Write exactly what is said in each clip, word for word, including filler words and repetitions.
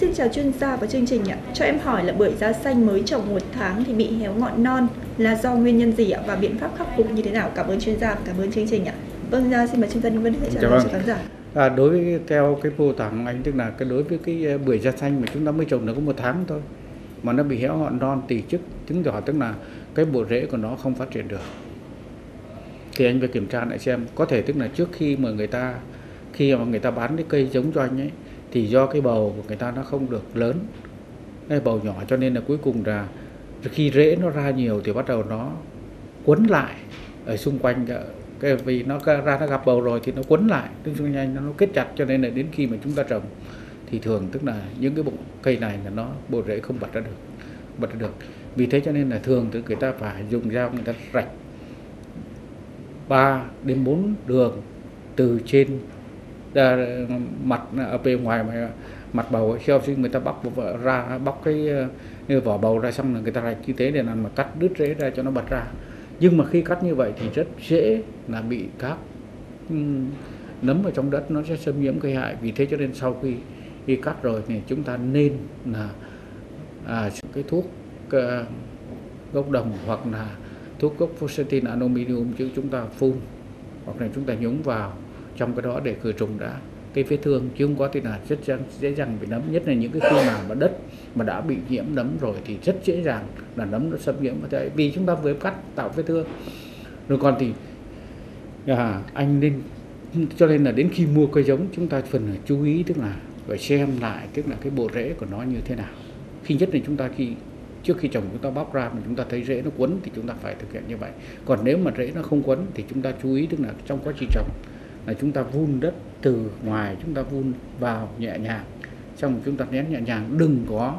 Xin chào chuyên gia và chương trình ạ. Cho em hỏi là bưởi da xanh mới trồng một tháng thì bị héo ngọn non là do nguyên nhân gì ạ và biện pháp khắc phục như thế nào? Cảm ơn chuyên gia và cảm ơn chương trình ạ. Vâng, xin mời chuyên gia Đinh Văn Huệ trả lời cho khán giả. À, đối với theo cái mô tả của anh, tức là cái đối với cái bưởi da xanh mà chúng ta mới trồng được có một tháng thôi mà nó bị héo ngọn non thì chức chứng tỏ tức là cái bộ rễ của nó không phát triển được. Thì anh phải kiểm tra lại xem, có thể tức là trước khi mà người ta khi mà người ta bán cái cây giống cho anh ấy thì do cái bầu của người ta nó không được lớn, cái bầu nhỏ, cho nên là cuối cùng là khi rễ nó ra nhiều thì bắt đầu nó quấn lại ở xung quanh, cái vì nó ra nó gặp bầu rồi thì nó quấn lại, tức xung quanh nó kết chặt, cho nên là đến khi mà chúng ta trồng thì thường tức là những cái bộ cây này là nó bộ rễ không bật ra được, bật ra được. Vì thế cho nên là thường thì người ta phải dùng dao người ta rạch ba đến bốn đường từ trên À, mặt ở bên ngoài mà, mặt bầu sau khi người ta bóc ra bóc cái vỏ bầu ra xong là người ta rạch như thế để làm mà cắt đứt rễ ra cho nó bật ra. Nhưng mà khi cắt như vậy thì rất dễ là bị các nấm ở trong đất nó sẽ xâm nhiễm gây hại. Vì thế cho nên sau khi khi cắt rồi thì chúng ta nên là à, cái thuốc à, gốc đồng hoặc là thuốc gốc fosetyl aluminium chứ chúng ta phun hoặc là chúng ta nhúng vào trong cái đó để khử trùng đã cái vết thương, chứ không có thì là rất dễ dàng bị nấm, nhất là những cái khu nào mà đất mà đã bị nhiễm nấm rồi thì rất dễ dàng là nấm nó xâm nhiễm, vì chúng ta vừa cắt tạo vết thương rồi. Còn thì à, anh nên, cho nên là đến khi mua cây giống chúng ta phần phải chú ý, tức là phải xem lại tức là cái bộ rễ của nó như thế nào. Khi nhất là chúng ta khi trước khi trồng chúng ta bóc ra mà chúng ta thấy rễ nó quấn thì chúng ta phải thực hiện như vậy. Còn nếu mà rễ nó không quấn thì chúng ta chú ý, tức là trong quá trình trồng là chúng ta vun đất từ ngoài, chúng ta vun vào nhẹ nhàng, xong chúng ta nén nhẹ nhàng, đừng có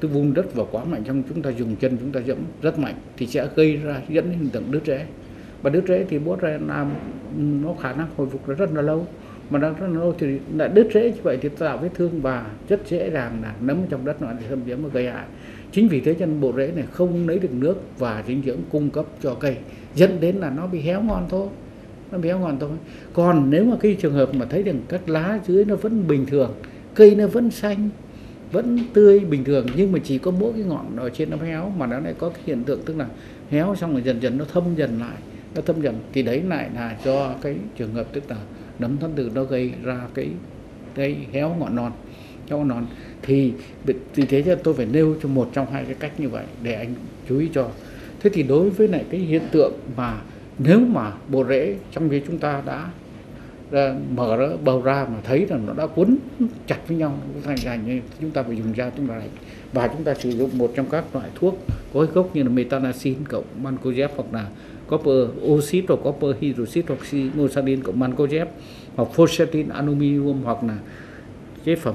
cứ vun đất vào quá mạnh, xong chúng ta dùng chân chúng ta dẫm rất mạnh thì sẽ gây ra dẫn đến hiện tượng đứt rễ. Và đứt rễ thì bốt ra làm nó khả năng hồi phục rất là lâu, mà đang rất là lâu thì đã đứt rễ như vậy thì tạo vết thương và rất dễ dàng là nấm trong đất nó xâm nhiễm và gây hại. Chính vì thế cho nên bộ rễ này không lấy được nước và dinh dưỡng cung cấp cho cây, dẫn đến là nó bị héo ngon thôi. Nó béo ngọn thôi. Còn nếu mà cái trường hợp mà thấy rằng các lá dưới nó vẫn bình thường, cây nó vẫn xanh, vẫn tươi bình thường, nhưng mà chỉ có mỗi cái ngọn ở trên nó héo, mà nó lại có cái hiện tượng tức là héo xong rồi dần dần nó thâm dần lại, nó thâm dần thì đấy lại là do cái trường hợp tức là nấm thân tử nó gây ra cái cái héo ngọn non, héo ngọn non. Thì vì thế cho tôi phải nêu cho một trong hai cái cách như vậy để anh chú ý cho. Thế thì đối với lại cái hiện tượng mà nếu mà bộ rễ trong khi chúng ta đã, đã mở bầu ra mà thấy là nó đã cuốn chặt với nhau thành thành, chúng ta phải dùng dao chúng ta này, và chúng ta sử dụng một trong các loại thuốc có gốc như là metanaxin cộng mancozeb hoặc là copper oxit hoặc copper hydroxide hoặc monosadin cộng mancozeb hoặc fosetyl aluminium hoặc là chế phẩm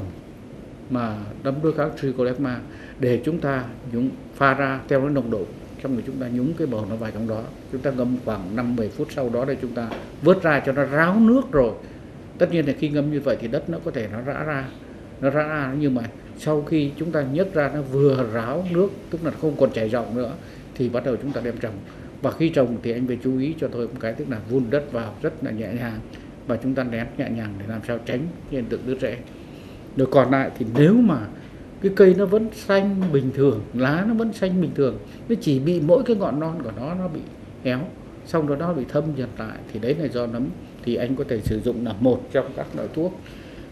mà đấm đuôi các tricollema để chúng ta nhúng pha ra theo cái nồng độ, xong rồi chúng ta nhúng cái bầu nó vào trong đó, chúng ta ngâm khoảng năm đến mười phút, sau đó để chúng ta vớt ra cho nó ráo nước rồi. Tất nhiên là khi ngâm như vậy thì đất nó có thể nó rã ra, nó rã ra, nhưng mà sau khi chúng ta nhấc ra nó vừa ráo nước, tức là không còn chảy rộng nữa, thì bắt đầu chúng ta đem trồng. Và khi trồng thì anh phải chú ý cho tôi một cái, tức là vun đất vào rất là nhẹ nhàng và chúng ta nén nhẹ nhàng để làm sao tránh hiện tượng đứt rễ. Rồi còn lại thì nếu mà cái cây nó vẫn xanh bình thường, lá nó vẫn xanh bình thường, nó chỉ bị mỗi cái ngọn non của nó nó bị héo, xong rồi nó bị thâm dần lại thì đấy là do nấm. Thì anh có thể sử dụng là một trong các loại thuốc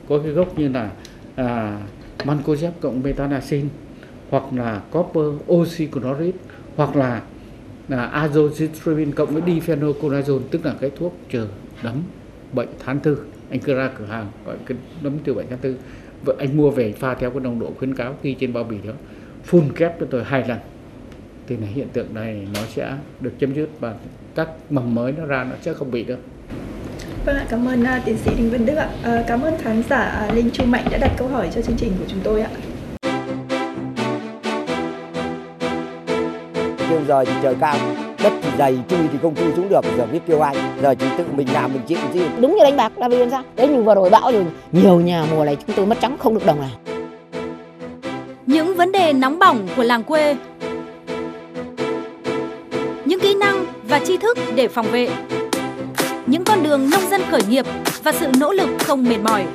có cái gốc như là à, mancozeb cộng metanaxin hoặc là copper oxychloride hoặc là, là azoxystrobin cộng với difenoconazole, tức là cái thuốc trừ nấm bệnh tháng tư. Anh cứ ra cửa hàng gọi cái nấm tiêu bệnh tháng tư, anh mua về pha theo cái nồng độ khuyến cáo ghi trên bao bì đó, phun kép cho tôi hai lần thì là hiện tượng này nó sẽ được chấm dứt và các mầm mới nó ra nó sẽ không bị đâu. Vâng ạ, cảm ơn uh, tiến sĩ Đinh Văn Đức ạ. Uh, cảm ơn khán giả uh, Linh Chu Mạnh đã đặt câu hỏi cho chương trình của chúng tôi ạ. Bây giờ thì trời cao, đất thì dày, chui thì không chui xuống được, giờ biết kêu ai, giờ chỉ tự mình làm mình chịu chứ. Đúng như đánh bạc là vì làm sao? Đấy, như vừa rồi bão rồi, nhiều nhà mùa này chúng tôi mất trắng không được đồng nào. Những vấn đề nóng bỏng của làng quê, những kỹ năng và tri thức để phòng vệ, những con đường nông dân khởi nghiệp và sự nỗ lực không mệt mỏi.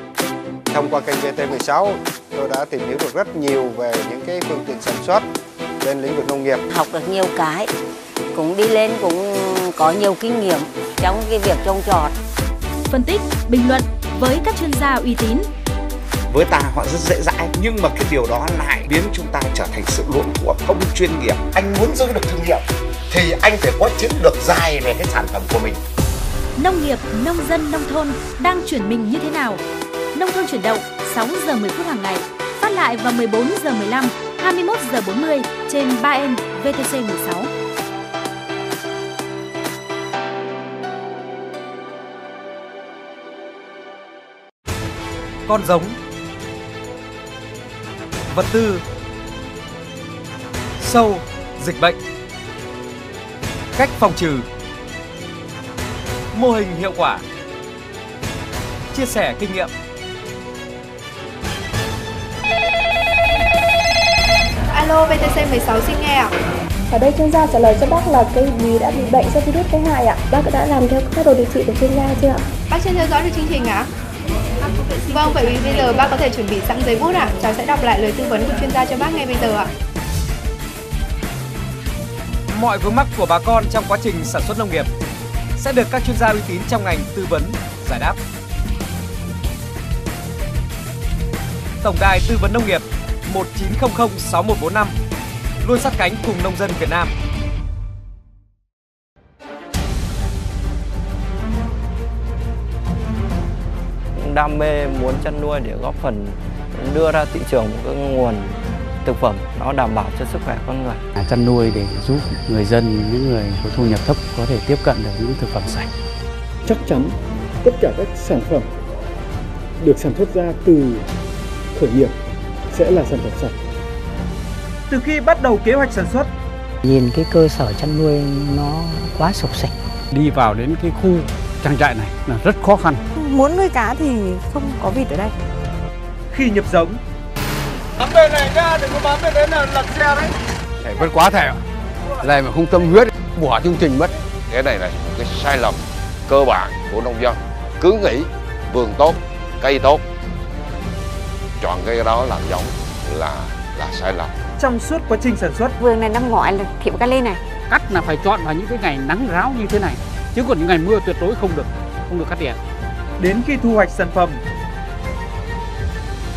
Thông qua kênh vê tê mười sáu Tôi đã tìm hiểu được rất nhiều về những cái phương tiện sản xuất bên lĩnh vực nông nghiệp. Học được nhiều cái, cũng đi lên cũng có nhiều kinh nghiệm trong cái việc trồng trọt. Phân tích, bình luận với các chuyên gia uy tín. Với ta họ rất dễ dãi, nhưng mà cái điều đó lại biến chúng ta trở thành sự luộm thuộm không chuyên nghiệp. Anh muốn giữ được thương hiệu thì anh phải có chiến lược dài về cái sản phẩm của mình. Nông nghiệp, nông dân, nông thôn đang chuyển mình như thế nào? Nông thôn chuyển động sáu giờ mười phút hàng ngày, phát lại vào mười bốn giờ mười lăm, hai mươi mốt giờ bốn mươi trên ba en vê tê xê mười sáu. Con giống, vật tư, sâu, dịch bệnh, cách phòng trừ, mô hình hiệu quả, chia sẻ kinh nghiệm. Alo, vê tê xê mười sáu xin nghe ạ. Ở đây chuyên gia trả lời cho bác là cây bí đã bị bệnh do virus cái hại ạ. Bác đã làm theo phác đồ điều trị của chuyên gia chưa ạ? Bác chưa theo dõi được chương trình ạ? Vâng, vậy vì bây giờ bác có thể chuẩn bị sẵn giấy bút ạ. Cháu sẽ đọc lại lời tư vấn của chuyên gia cho bác ngay bây giờ ạ. Mọi vướng mắc của bà con trong quá trình sản xuất nông nghiệp sẽ được các chuyên gia uy tín trong ngành tư vấn, giải đáp. Tổng đài tư vấn nông nghiệp một chín không không sáu một bốn năm luôn sát cánh cùng nông dân Việt Nam. Đam mê muốn chăn nuôi để góp phần đưa ra thị trường một cái nguồn thực phẩm nó đảm bảo cho sức khỏe con người. À, chăn nuôi để giúp người dân, những người có thu nhập thấp có thể tiếp cận được những thực phẩm sạch. Chắc chắn tất cả các sản phẩm được sản xuất ra từ khởi nghiệp sẽ là sản phẩm sạch. Từ khi bắt đầu kế hoạch sản xuất, nhìn cái cơ sở chăn nuôi nó quá sộc sạch. Đi vào đến cái khu trang trại này là rất khó khăn. Muốn nuôi cá thì không có vịt ở đây. Khi nhập giống, bám bên này ra đừng có bám bên đấy là lật xe đấy. Thầy vất quá thầy ạ. Này mà không tâm huyết, bỏ chương trình mất. Cái này là một cái sai lầm cơ bản của nông dân. Cứ nghĩ vườn tốt, cây tốt, chọn cây đó làm giống là là sai lầm. Trong suốt quá trình sản xuất, vườn này năm ngoái là thiệu ca lê này. Cắt là phải chọn vào những cái ngày nắng ráo như thế này, chứ còn những ngày mưa tuyệt đối không được, không được cắt tỉa. Đến khi thu hoạch sản phẩm,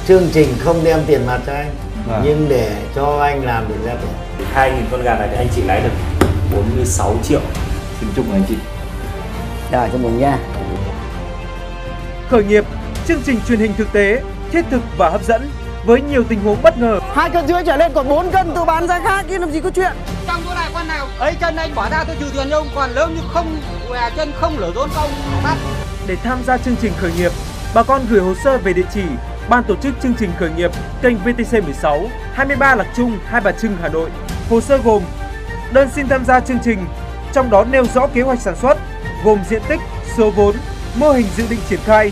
chương trình không đem tiền mặt cho anh, à. nhưng để cho anh làm được ra tiền. Hai nghìn con gà này thì anh chị lái được bốn mươi sáu triệu. Xin chúc anh chị. Đợi cho mừng nha. Khởi nghiệp, chương trình truyền hình thực tế, thiết thực và hấp dẫn với nhiều tình huống bất ngờ. Hai cân rưỡi trở lên còn bốn cân tôi bán ra khác chứ làm gì có chuyện. Trong chỗ này con nào ấy chân anh bỏ ra tôi trừ tiền ông, còn lớn như không à, chân không lửa rốn không bắt. Để tham gia chương trình khởi nghiệp, bà con gửi hồ sơ về địa chỉ Ban tổ chức chương trình khởi nghiệp kênh vê tê xê mười sáu, hai mươi ba Lạc Trung, Hai Bà Trưng, Hà Nội. Hồ sơ gồm đơn xin tham gia chương trình, trong đó nêu rõ kế hoạch sản xuất, gồm diện tích, số vốn, mô hình dự định triển khai,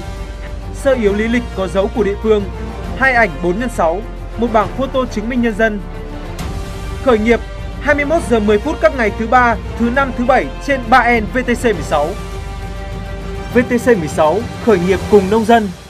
sơ yếu lý lịch có dấu của địa phương, hai ảnh bốn nhân sáu, một bảng photo chứng minh nhân dân. Khởi nghiệp hai mươi mốt giờ mười phút các ngày thứ ba, thứ năm, thứ bảy trên ba en vê tê xê mười sáu. vê tê xê mười sáu khởi nghiệp cùng nông dân.